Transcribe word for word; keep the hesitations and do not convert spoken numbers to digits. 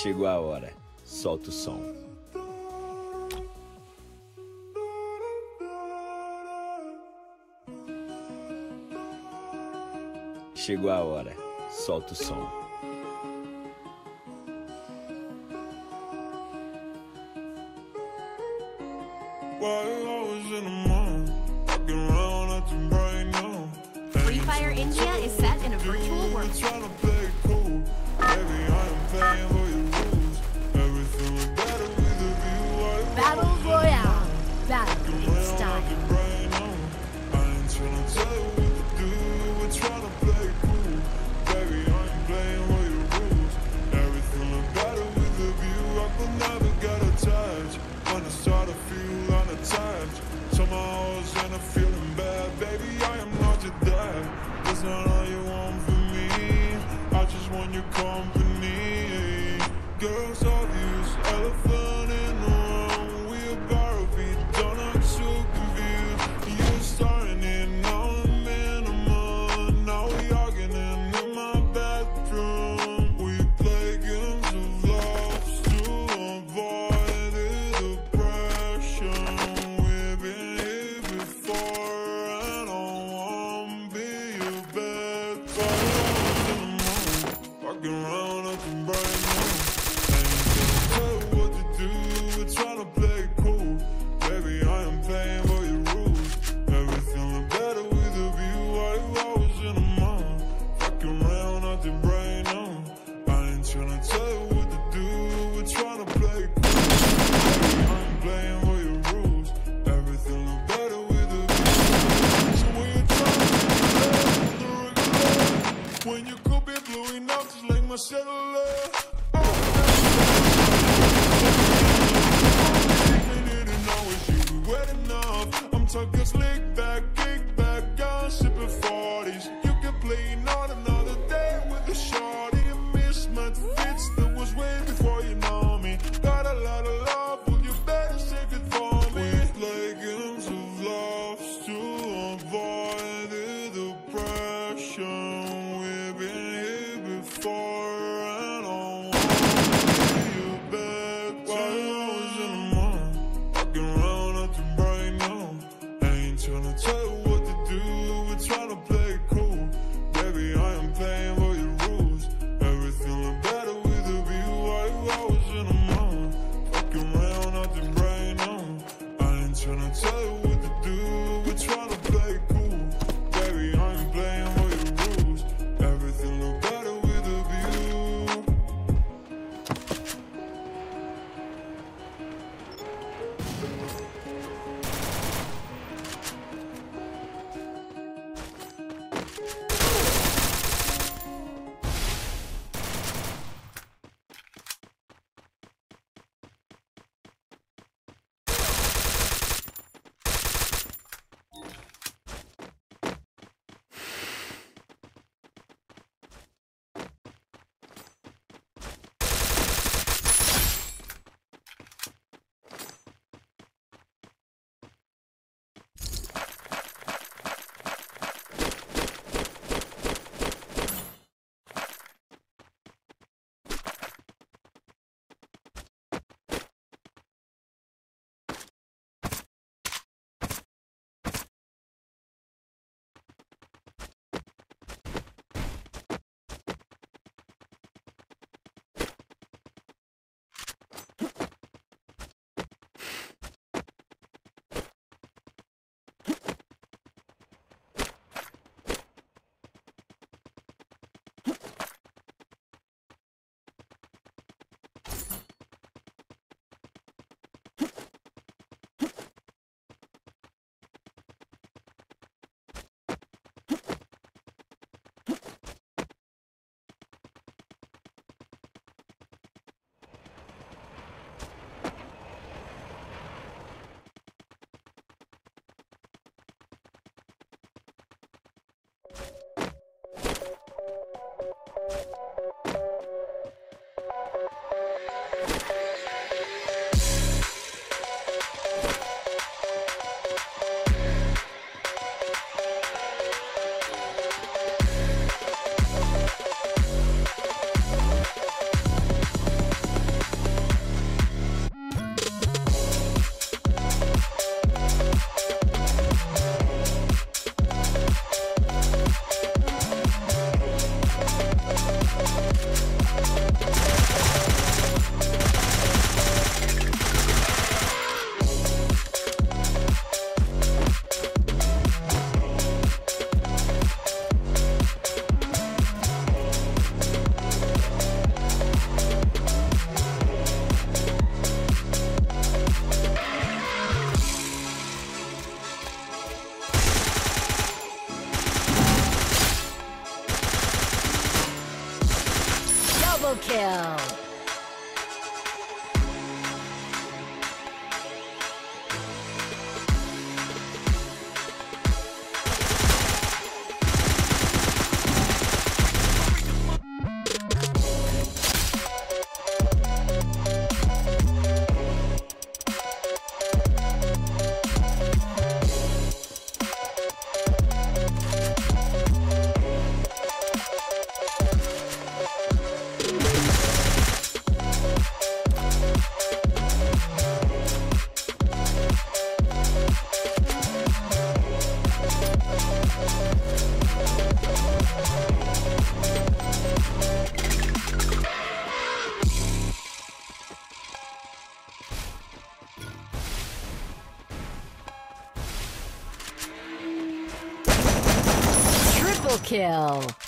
Chegou a hora, solta o som. Chegou a hora, solta o som. Free Fire India is set in a virtual world. Company, girls obvious, elephant in the room. We're borrowed, we don't look too confused. You're starting it, now I'm in a mood. Now we arguing in my bathroom. We play games of love to avoid the depression. We've been here before, and I won't be your bad friend. Around, I can break now. I ain't gonna tell you what to do. Triple kill.